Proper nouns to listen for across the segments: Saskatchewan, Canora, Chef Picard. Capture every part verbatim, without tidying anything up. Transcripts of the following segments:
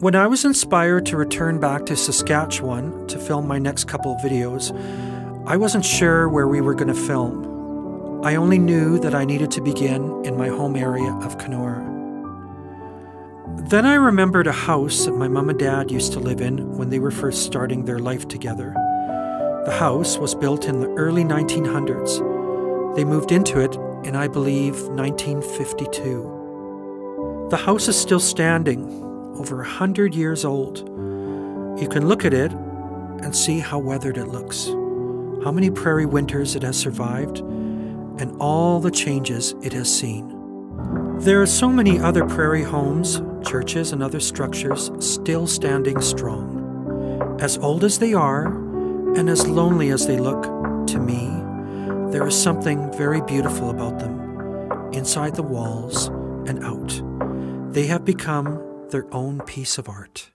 When I was inspired to return back to Saskatchewan to film my next couple of videos, I wasn't sure where we were going to film. I only knew that I needed to begin in my home area of Canora. Then I remembered a house that my mom and dad used to live in when they were first starting their life together. The house was built in the early nineteen hundreds. They moved into it in, I believe, nineteen fifty-two. The house is still standing, over a hundred years old. You can look at it and see how weathered it looks, how many prairie winters it has survived, and all the changes it has seen. There are so many other prairie homes, churches, and other structures still standing strong. As old as they are, and as lonely as they look, to me, there is something very beautiful about them, inside the walls and out. They have become their own piece of art.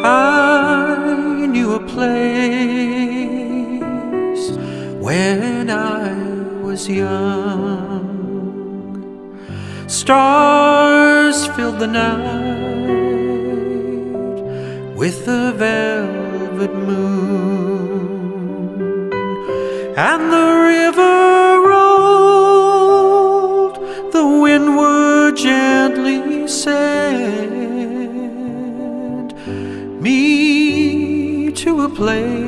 I knew a place when I was young. Stars filled the night with a velvet moon, and the river rolled, the wind would gently say me to a place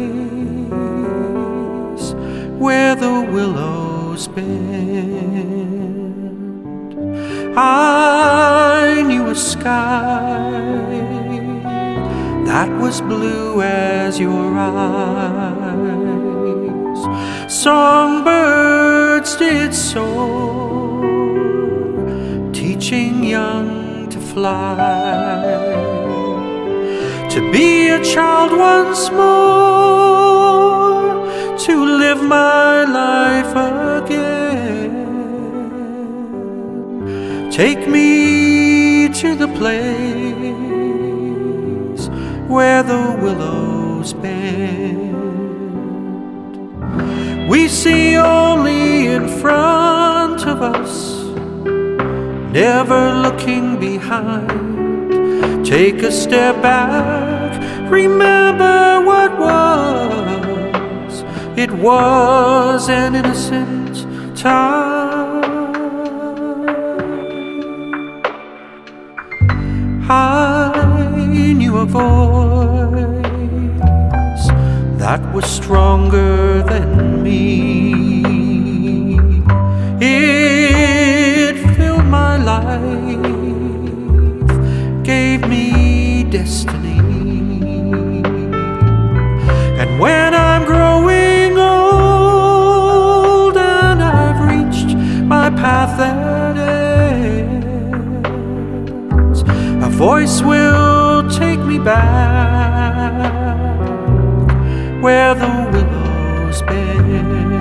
where the willows bend. I knew a sky that was blue as your eyes. Songbirds did soar, teaching young to fly. To be a child once more, to live my life again. Take me to the place where the willows bend. We see only in front of us, never looking behind. Take a step back, remember what was. It was an innocent time. I knew a voice that was stronger than me. It filled my life, gave me destiny. And when I'm growing old and I've reached my path that ends, a voice will take me back where the willows bend.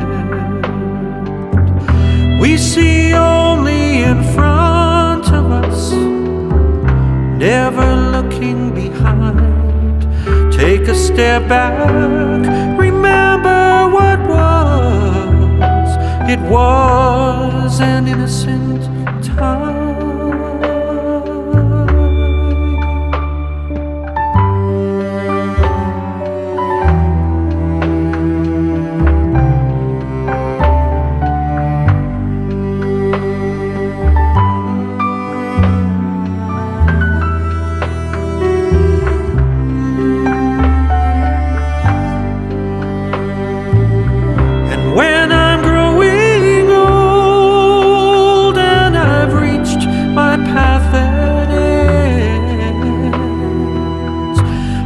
We see only in front of us, never looking behind. Take a step back, remember what was. It was an innocent time.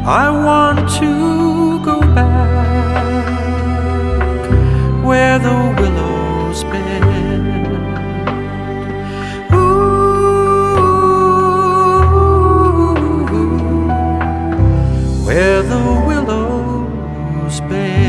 I want to go back where the willows bend. Ooh, where the willows bend.